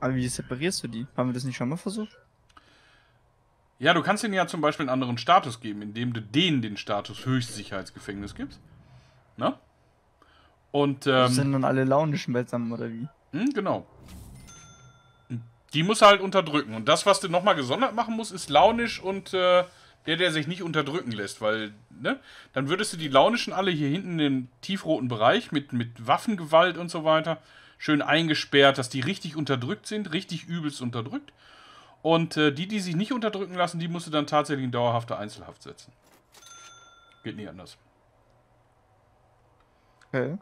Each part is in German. Aber wie separierst du die? Haben wir das nicht schon mal versucht? Ja, du kannst ihnen ja zum Beispiel einen anderen Status geben, indem du denen den Status Höchstsicherheitsgefängnis gibst. Na? Und, das sind dann alle launischen beisammen, oder wie? Genau. Die musst du halt unterdrücken. Und das, was du nochmal gesondert machen musst, ist launisch und der sich nicht unterdrücken lässt. Weil, ne? Dann würdest du die launischen alle hier hinten im tiefroten Bereich mit Waffengewalt und so weiter schön eingesperrt, dass die richtig unterdrückt sind, richtig übelst unterdrückt. Und die sich nicht unterdrücken lassen, die musst du dann tatsächlich in dauerhafte Einzelhaft setzen. Geht nie anders. Okay.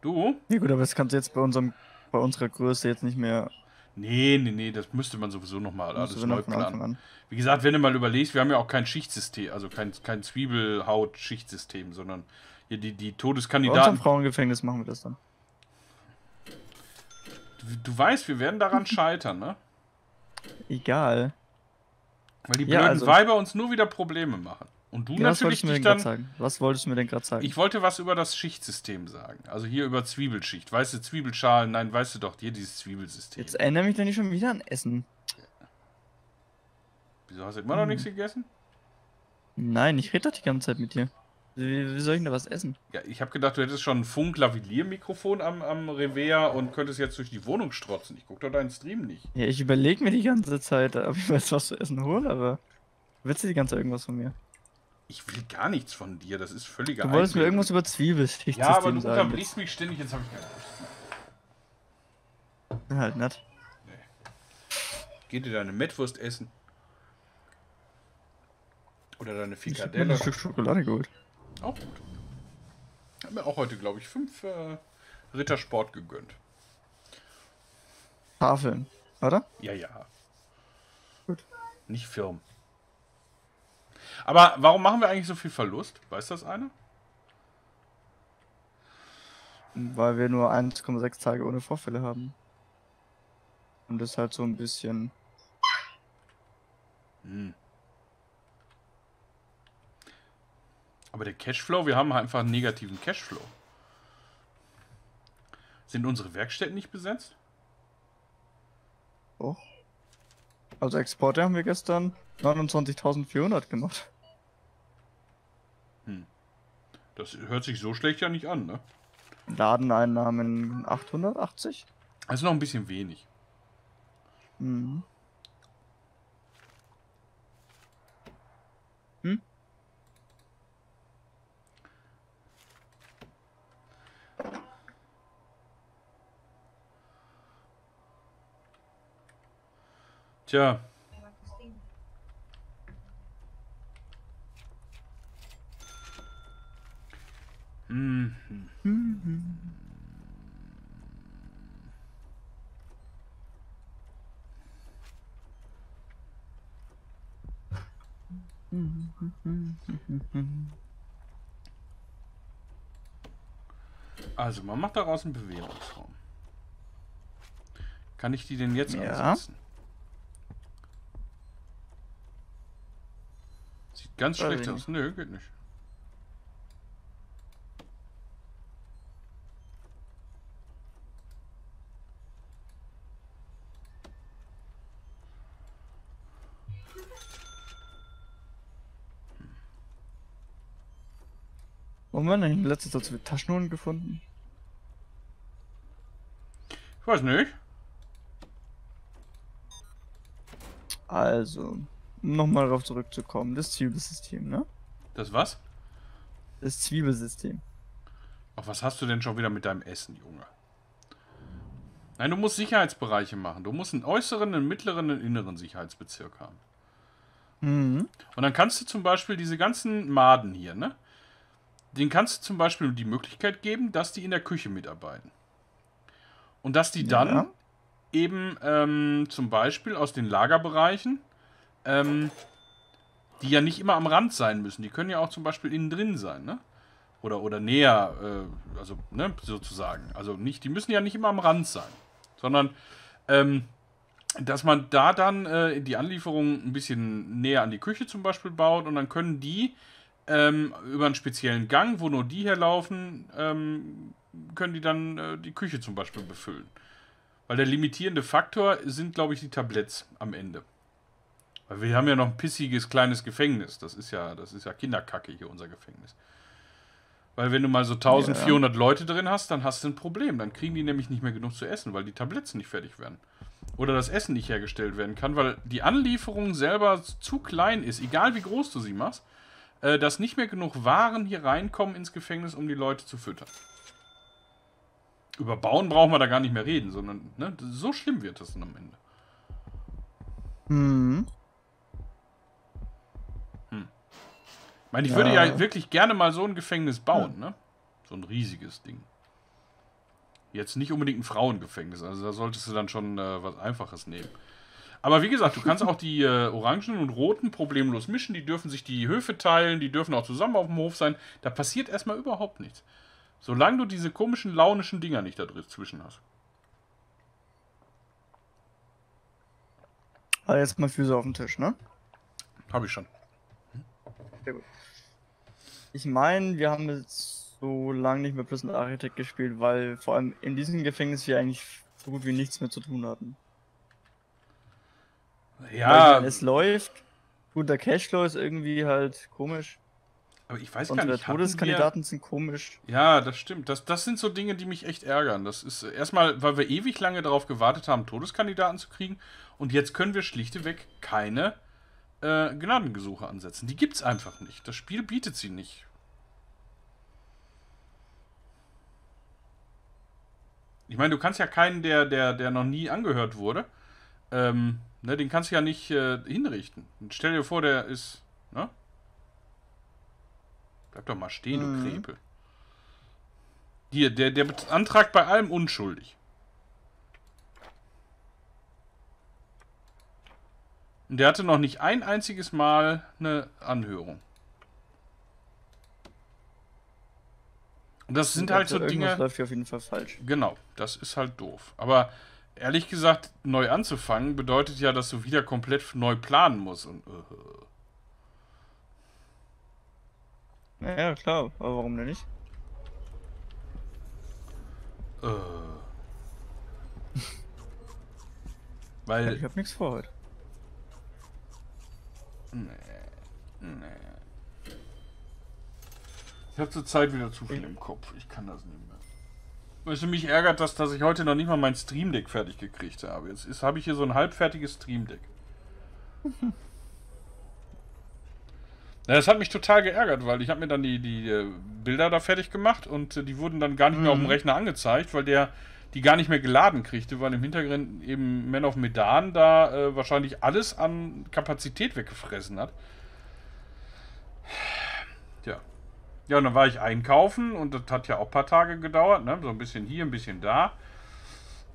Du? Ja gut, aber das kannst du jetzt bei unserer Größe jetzt nicht mehr... Nee, das müsste man sowieso nochmal alles neu planen. Wie gesagt, wenn du mal überlegst, wir haben ja auch kein Schichtsystem, also kein Zwiebelhaut-Schichtsystem, sondern hier die Todeskandidaten... Bei uns im Frauengefängnis machen wir das dann. Du weißt, wir werden daran scheitern, ne? Egal. Weil die blöden Weiber uns nur wieder Probleme machen. Und du natürlich nicht dann... Was wolltest du mir denn gerade sagen? Ich wollte was über das Schichtsystem sagen. Also hier über Zwiebelschicht. Weißt du, Zwiebelschalen? Nein, weißt du doch, hier dieses Zwiebelsystem. Jetzt erinnere mich doch nicht schon wieder an Essen. Wieso hast du immer noch nichts gegessen? Nein, ich rede doch die ganze Zeit mit dir. Wie soll ich denn da was essen? Ja, ich habe gedacht, du hättest schon ein Funk-Lavalier-Mikrofon am Revers und könntest jetzt durch die Wohnung strotzen. Ich gucke doch deinen Stream nicht. Ja, ich überlege mir die ganze Zeit, ob ich weiß, was zu essen hole, aber... Willst du die ganze Zeit irgendwas von mir? Ich will gar nichts von dir, das ist völliger Einfluss. Du wolltest mir irgendwas über Zwiebelschicht sagen. Ja, aber du unterbrichst mich ständig, jetzt habe ich keine Lust. Bin halt nett. Nee. Geh dir deine Mettwurst essen. Oder deine Frikadelle. Ich hab ein Stück Schokolade geholt. Auch gut. Ich habe mir auch heute, glaube ich, 5 Rittersport gegönnt. Tafeln, oder? Ja. Gut. Nicht Firmen. Aber warum machen wir eigentlich so viel Verlust? Weiß das einer? Weil wir nur 1,6 Tage ohne Vorfälle haben. Und das halt so ein bisschen... Aber der Cashflow, wir haben einfach einen negativen Cashflow. Sind unsere Werkstätten nicht besetzt? Oh. Also Exporte haben wir gestern 29.400 gemacht. Das hört sich so schlecht ja nicht an, ne? Ladeneinnahmen 880. Also noch ein bisschen wenig. Tja. Also man macht daraus einen Bewährungsraum. Kann ich die denn jetzt ansetzen? Sieht ganz schlecht aus. Nö, geht nicht. Haben wir denn in letzter Zeit so viele Taschenuhren gefunden? Ich weiß nicht. Also, um nochmal darauf zurückzukommen, das Zwiebelsystem, ne? Das was? Das Zwiebelsystem. Ach, was hast du denn schon wieder mit deinem Essen, Junge? Nein, du musst Sicherheitsbereiche machen. Du musst einen äußeren, einen mittleren, einen inneren Sicherheitsbezirk haben. Und dann kannst du zum Beispiel diese ganzen Maden hier, ne? Den kannst du zum Beispiel die Möglichkeit geben, dass die in der Küche mitarbeiten. Und dass die dann eben zum Beispiel aus den Lagerbereichen, die ja nicht immer am Rand sein müssen, die können ja auch zum Beispiel innen drin sein, ne? Oder näher, also ne, sozusagen. Also nicht, die müssen ja nicht immer am Rand sein, sondern dass man da dann die Anlieferung ein bisschen näher an die Küche zum Beispiel baut und dann können die über einen speziellen Gang, wo nur die herlaufen, können die dann die Küche zum Beispiel befüllen. Weil der limitierende Faktor sind, glaube ich, die Tabletts am Ende. Weil wir haben ja noch ein pissiges, kleines Gefängnis. Das ist ja Kinderkacke hier, unser Gefängnis. Weil wenn du mal so 1400 Leute drin hast, dann hast du ein Problem. Dann kriegen die nämlich nicht mehr genug zu essen, weil die Tabletts nicht fertig werden. Oder das Essen nicht hergestellt werden kann, weil die Anlieferung selber zu klein ist, egal wie groß du sie machst, dass nicht mehr genug Waren hier reinkommen ins Gefängnis, um die Leute zu füttern. Über Bauen brauchen wir da gar nicht mehr reden, sondern ne, so schlimm wird das dann am Ende. Mhm. Ich meine, ich würde ja wirklich gerne mal so ein Gefängnis bauen, ne? So ein riesiges Ding. Jetzt nicht unbedingt ein Frauengefängnis, also da solltest du dann schon was Einfaches nehmen. Aber wie gesagt, du kannst auch die Orangen und Roten problemlos mischen, die dürfen sich die Höfe teilen, die dürfen auch zusammen auf dem Hof sein. Da passiert erstmal überhaupt nichts. Solange du diese komischen, launischen Dinger nicht da dazwischen hast. Also jetzt mal Füße auf den Tisch, ne? Hab ich schon. Sehr gut. Ich meine, wir haben jetzt so lange nicht mehr Prison Architect gespielt, weil vor allem in diesem Gefängnis wir eigentlich so gut wie nichts mehr zu tun hatten. Ja. Weil, wenn es läuft. Gut, der Cashflow ist irgendwie halt komisch. Aber ich weiß gar nicht. Todeskandidaten sind komisch. Ja, das stimmt. Das sind so Dinge, die mich echt ärgern. Das ist erstmal, weil wir ewig lange darauf gewartet haben, Todeskandidaten zu kriegen. Und jetzt können wir schlichtweg keine Gnadengesuche ansetzen. Die gibt's einfach nicht. Das Spiel bietet sie nicht. Ich meine, du kannst ja keinen, der noch nie angehört wurde, ne, den kannst du ja nicht hinrichten. Und stell dir vor, der ist, ne? Bleib doch mal stehen, du Krepel. Hier, der beantragt bei allem unschuldig. Und der hatte noch nicht ein einziges Mal eine Anhörung. Und das sind halt so Dinge. Das läuft ja auf jeden Fall falsch. Genau, das ist halt doof. Aber ehrlich gesagt, neu anzufangen bedeutet ja, dass du wieder komplett neu planen musst. Und, Ja, klar, aber warum denn nicht? Weil. Ich hab nichts vor heute. Nee. Ich habe zurzeit wieder zu viel im Kopf. Ich kann das nicht mehr. Weißt du, mich ärgert, dass ich heute noch nicht mal mein Stream Deck fertig gekriegt habe. Jetzt habe ich hier so ein halbfertiges Stream Deck. Ja, das hat mich total geärgert, weil ich habe mir dann die Bilder da fertig gemacht und die wurden dann gar nicht mehr auf dem Rechner angezeigt, weil der die gar nicht mehr geladen kriegte, weil im Hintergrund eben Man of Medan da wahrscheinlich alles an Kapazität weggefressen hat. Tja. Ja, und dann war ich einkaufen und das hat ja auch ein paar Tage gedauert, ne? So ein bisschen hier, ein bisschen da.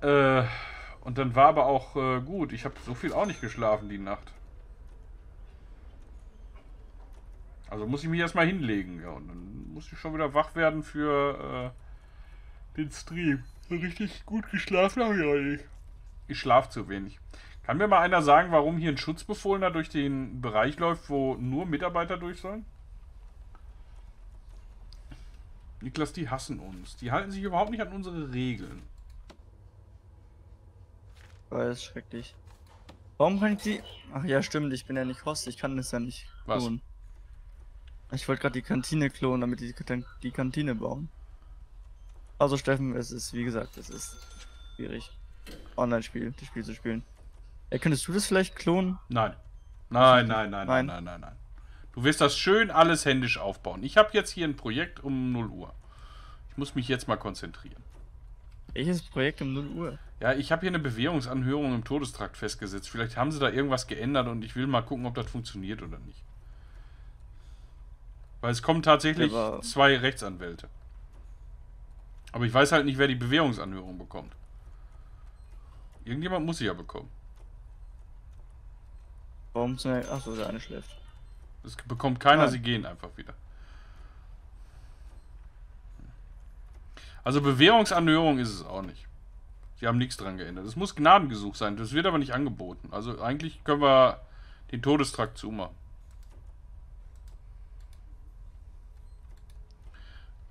Und dann war aber auch gut, ich habe so viel auch nicht geschlafen die Nacht. Also muss ich mich erstmal hinlegen, ja, und dann muss ich schon wieder wach werden für den Stream. Richtig gut geschlafen habe ich auch nicht. Ich schlafe zu wenig. Kann mir mal einer sagen, warum hier ein Schutzbefohlener durch den Bereich läuft, wo nur Mitarbeiter durch sollen? Niklas, die hassen uns. Die halten sich überhaupt nicht an unsere Regeln. Oh, das ist schrecklich. Warum kann ich die... Ach ja, stimmt, ich bin ja nicht Host, ich kann das ja nicht klonen. Was? Ich wollte gerade die Kantine klonen, damit die Kantine bauen. Also Steffen, es ist, wie gesagt, es ist schwierig, Online-Spiel, das Spiel zu spielen. Könntest du das vielleicht klonen? Nein. Du wirst das schön alles händisch aufbauen. Ich habe jetzt hier ein Projekt um 0 Uhr. Ich muss mich jetzt mal konzentrieren. Welches Projekt um 0 Uhr? Ja, ich habe hier eine Bewährungsanhörung im Todestrakt festgesetzt. Vielleicht haben sie da irgendwas geändert und ich will mal gucken, ob das funktioniert oder nicht. Weil es kommen tatsächlich zwei Rechtsanwälte. Aber ich weiß halt nicht, wer die Bewährungsanhörung bekommt. Irgendjemand muss sie ja bekommen. Warum? Achso, der eine schläft. Es bekommt keiner, sie gehen einfach wieder. Also Bewährungsanhörung ist es auch nicht. Sie haben nichts dran geändert. Es muss Gnadengesuch sein, das wird aber nicht angeboten. Also eigentlich können wir den Todestrakt zumachen.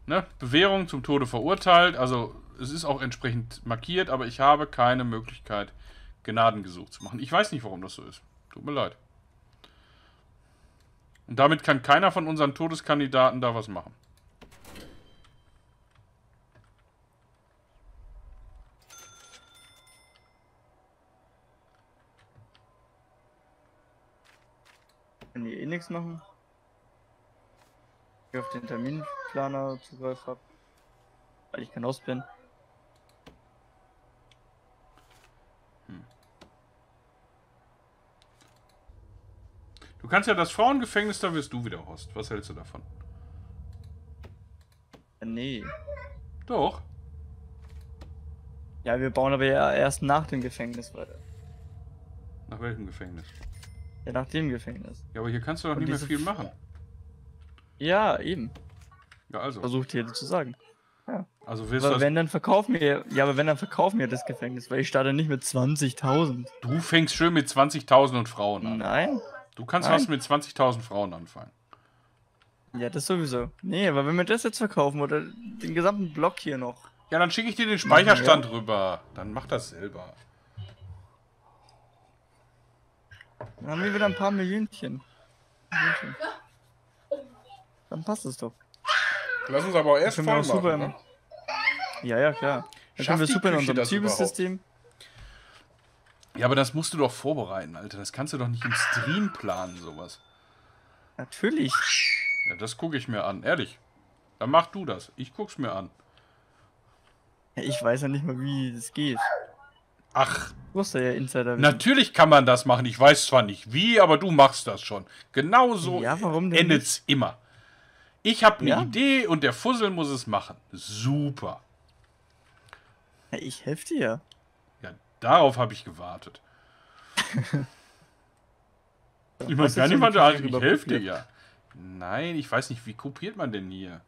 Ne? Bewährung, zum Tode verurteilt, also es ist auch entsprechend markiert, aber ich habe keine Möglichkeit, Gnadengesuch zu machen. Ich weiß nicht, warum das so ist. Tut mir leid. Und damit kann keiner von unseren Todeskandidaten da was machen. Können die eh nichts machen? Ich auf den Terminplaner Zugriff habe, weil ich kein Host bin. Du kannst ja das Frauengefängnis, da wirst du wieder Host. Was hältst du davon? Nee. Doch. Ja, wir bauen aber ja erst nach dem Gefängnis weiter. Nach welchem Gefängnis? Ja, nach dem Gefängnis. Ja, aber hier kannst du doch nicht mehr viel machen. Ja, eben. Ja, also. Versucht jeder zu sagen. Ja. Also willst aber du wenn, dann verkauf mir. Ja, aber wenn, dann verkauf mir das Gefängnis, weil ich starte nicht mit 20.000. Du fängst schön mit 20.000 und Frauen an. Nein. Du kannst was mit 20.000 Frauen anfangen. Ja, das sowieso. Nee, aber wenn wir das jetzt verkaufen oder den gesamten Block hier noch... Ja, dann schicke ich dir den Speicherstand rüber. Dann mach das selber. Dann haben wir wieder ein paar Millionchen. Dann passt es doch. Lass uns aber auch erst voll machen, ne? Ja, ja, klar. Dann können wir super in unserem Zwiebelsystem... Ja, aber das musst du doch vorbereiten, Alter. Das kannst du doch nicht im Stream planen, sowas. Natürlich. Ja, das gucke ich mir an, ehrlich. Dann mach du das. Ich guck's mir an. Ja, ich weiß ja nicht mal, wie das geht. Ach. Du musst ja Insider wissen. Natürlich kann man das machen. Ich weiß zwar nicht wie, aber du machst das schon. Genau so endet's immer. Ich habe eine Idee und der Fussel muss es machen. Super. Ja, ich helfe dir. Darauf habe ich gewartet. Ich meine, kann jemand da eigentlich helfen dir ja? Nein, ich weiß nicht, wie kopiert man denn hier?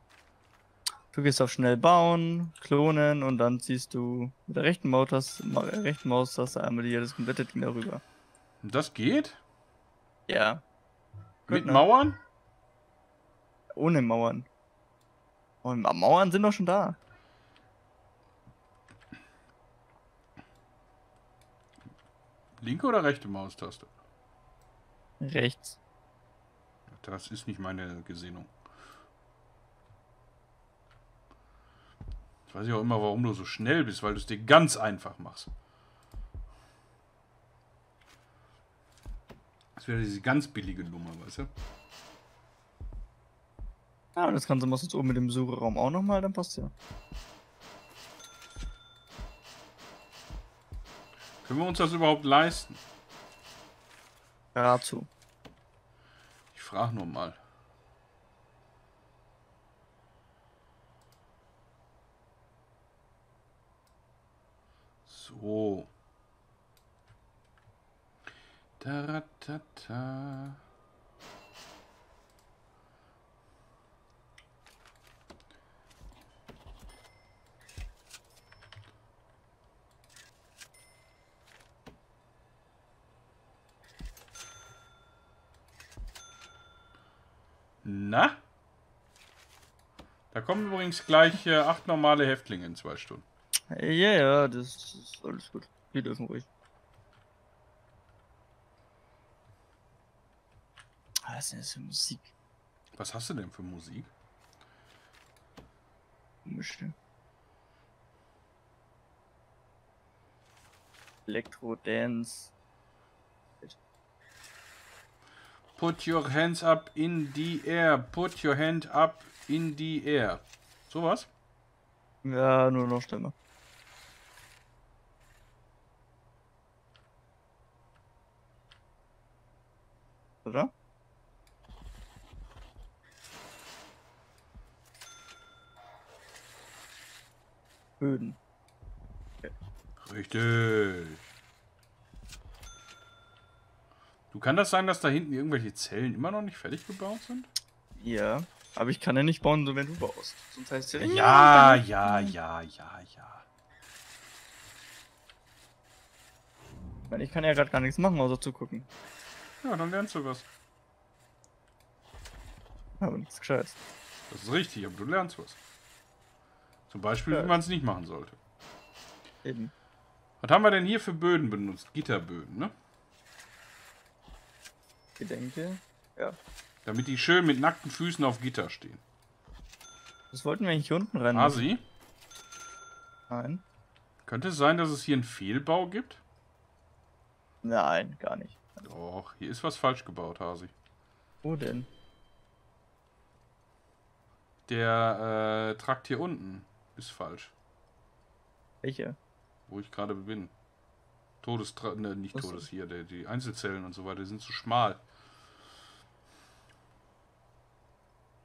Du gehst auf schnell bauen, klonen und dann ziehst du mit der rechten Maustaste einmal hier das komplette Ding darüber. Und das geht? Ja. Mit Mauern? Ohne Mauern. Und Mauern sind doch schon da. Linke oder rechte Maustaste? Rechts. Das ist nicht meine Gesinnung. Ich weiß ja auch immer, warum du so schnell bist, weil du es dir ganz einfach machst. Das wäre diese ganz billige Nummer, weißt du? Ja, und das Ganze machst du jetzt oben mit dem Suchraum auch nochmal, dann passt ja. Können wir uns das überhaupt leisten? Dazu. Ich frage nur mal. So. Taratata. Na? Da kommen übrigens gleich 8 normale Häftlinge in 2 Stunden. Ja, ja, das ist alles gut. Wir dürfen ruhig. Was ist denn das für Musik? Was hast du denn für Musik? Mischte. Elektro-Dance. Put your hands up in the air. Put your hand up in the air. Sowas? Ja, nur noch schlimmer. Oder? Böden. Okay. Richtig. Du kannst das sagen, dass da hinten irgendwelche Zellen immer noch nicht fertig gebaut sind? Ja, aber ich kann ja nicht bauen, nur wenn du baust. Sonst heißt ja, ja. Weil ich kann ja gerade gar nichts machen, außer zugucken. Ja, dann lernst du was. Aber nichts Gescheites. Das ist richtig, aber du lernst was. Zum Beispiel, wie man es nicht machen sollte. Eben. Was haben wir denn hier für Böden benutzt? Gitterböden, ne? Ich denke, ja. Damit die schön mit nackten Füßen auf Gitter stehen. Das wollten wir nicht hier unten rennen. Asi? Nein. Könnte es sein, dass es hier einen Fehlbau gibt? Nein, gar nicht. Doch, hier ist was falsch gebaut, Hasi. Wo denn? Der Trakt hier unten ist falsch. Welche? Wo ich gerade bin. Todestrakt, ne, nicht Fussel. Todes hier, die Einzelzellen und so weiter sind zu schmal.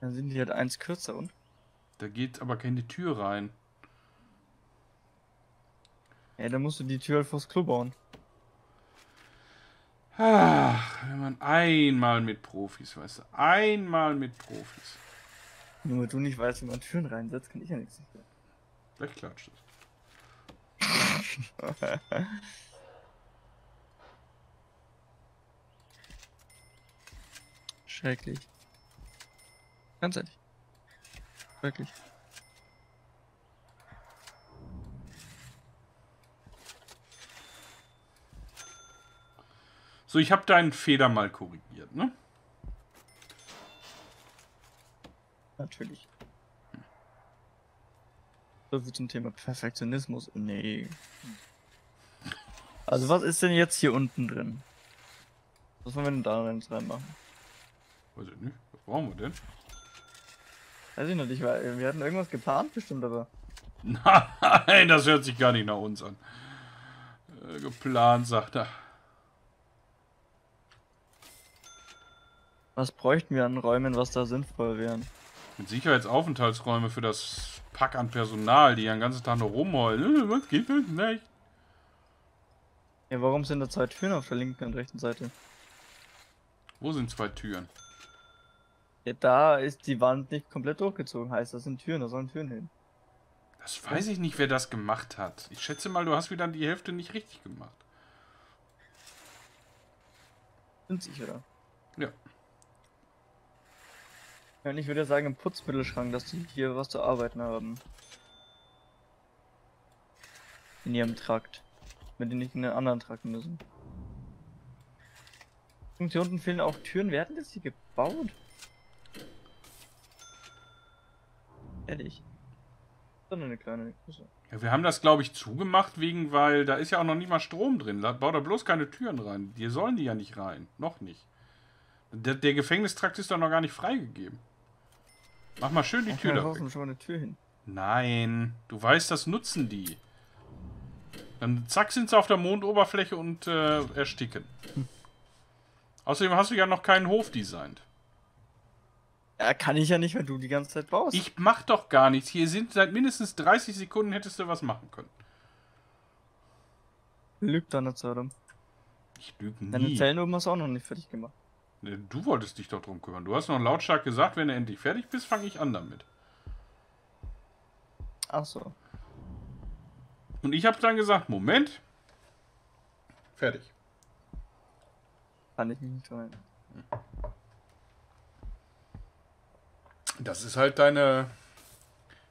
Dann sind die halt eins kürzer und? Da geht aber keine Tür rein. Ja, dann musst du die Tür halt vors Klo bauen. Ach, wenn man einmal mit Profis, weißt du, einmal mit Profis. Nur weil du nicht weißt, wie man Türen reinsetzt, kann ich ja nichts mehr. Vielleicht klatscht es. Schrecklich. Ganz ehrlich. Wirklich. So, ich habe deinen Fehler mal korrigiert, ne? Natürlich. So wie zum Thema Perfektionismus. Nee. Also was ist denn jetzt hier unten drin? Was wollen wir denn da reinmachen? Weiß ich nicht. Was brauchen wir denn? Weiß ich noch nicht, weil wir hatten irgendwas geplant bestimmt, aber... Nein, das hört sich gar nicht nach uns an. Geplant, sagt er. Was bräuchten wir an Räumen, was da sinnvoll wären? Mit Sicherheitsaufenthaltsräume für das Pack an Personal, die ja den ganzen Tag noch rumheulen. Was geht denn nicht? Ja, warum sind da zwei Türen auf der linken und rechten Seite? Wo sind zwei Türen? Ja, da ist die Wand nicht komplett durchgezogen. Heißt, das sind Türen, da sollen Türen hin. Das weiß ich nicht, wer das gemacht hat. Ich schätze mal, du hast wieder die Hälfte nicht richtig gemacht. Sind sicher, oder? Ja. Ja, und ich würde sagen, im Putzmittelschrank, dass die hier was zu arbeiten haben. In ihrem Trakt. Damit die nicht in den anderen Trakt müssen. Und hier unten fehlen auch Türen. Wer hat denn das hier gebaut? Ehrlich. Sondern eine kleine Küche. Ja, wir haben das, glaube ich, zugemacht, weil da ist ja auch noch nicht mal Strom drin. Da baut er bloß keine Türen rein. Die sollen die ja nicht rein. Noch nicht. Der Gefängnistrakt ist doch noch gar nicht freigegeben. Mach mal schön die Tür da weg. Schon mal eine Tür hin. Nein, du weißt, das nutzen die. Dann zack sind sie auf der Mondoberfläche und ersticken. Außerdem hast du ja noch keinen Hof designt. Ja, kann ich ja nicht, wenn du die ganze Zeit baust. Ich mach doch gar nichts. Hier sind seit mindestens 30 Sekunden hättest du was machen können. Lüg dann nicht, Adam. Ich lüge nie. Deine Zellen oben hast du auch noch nicht fertig gemacht. Du wolltest dich doch drum kümmern. Du hast noch lautstark gesagt, wenn du endlich fertig bist, fange ich an damit. Ach so. Und ich habe dann gesagt, Moment. Fertig. Kann ich mich nicht erinnern. Das ist halt deine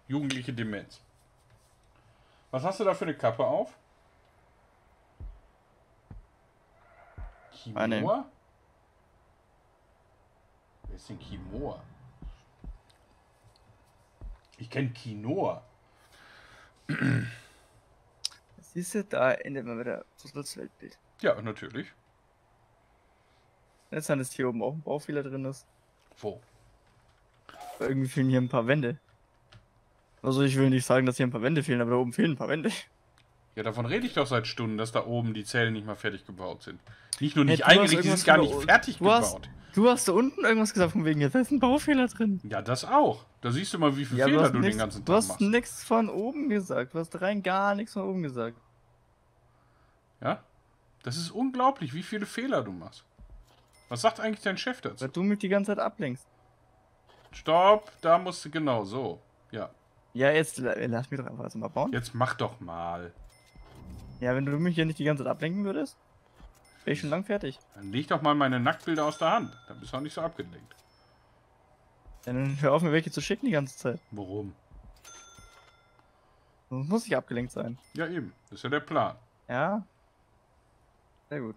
jugendliche Demenz. Was hast du da für eine Kappe auf? Kimoa? Nein. Wer ist denn Kimoa? Ich kenne Quinoa. Siehst du, da endet man wieder das Weltbild. Ja, natürlich. Jetzt ist hier oben auch ein Baufehler drin. Wo? Irgendwie fehlen hier ein paar Wände. Also ich will nicht sagen, dass hier ein paar Wände fehlen, aber da oben fehlen ein paar Wände. Ja, davon rede ich doch seit Stunden, dass da oben die Zellen nicht mal fertig gebaut sind. Nicht nur nicht eingerichtet, die sind gar nicht fertig gebaut. Du hast da unten irgendwas gesagt, von wegen, jetzt ist ein Baufehler drin. Ja, das auch. Da siehst du mal, wie viele Fehler du den ganzen Tag machst. Du hast nichts von oben gesagt. Du hast rein gar nichts von oben gesagt. Ja? Das ist unglaublich, wie viele Fehler du machst. Was sagt eigentlich dein Chef dazu? Weil du mich die ganze Zeit ablenkst. Stopp, da musst du genau so. Ja. Ja, jetzt lass mich doch einfach erstmal bauen. Jetzt mach doch mal. Ja, wenn du mich hier nicht die ganze Zeit ablenken würdest, wäre ich schon lang fertig. Dann leg doch mal meine Nacktbilder aus der Hand. Dann bist du auch nicht so abgelenkt. Ja, dann hör auf, mir welche zu schicken die ganze Zeit. Warum? Sonst muss ich abgelenkt sein. Ja, eben. Das ist ja der Plan. Ja. Sehr gut.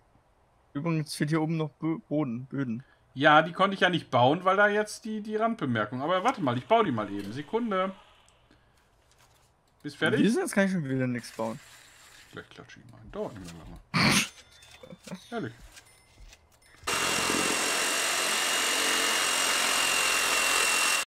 Übrigens fehlt hier oben noch Böden. Ja, die konnte ich ja nicht bauen, weil da jetzt die Randbemerkung. Aber warte mal, ich baue die mal eben. Sekunde. Bist fertig? Jetzt kann ich schon wieder nichts bauen. Vielleicht klatsche ich mal. Dauert nicht mehr lange. Ehrlich.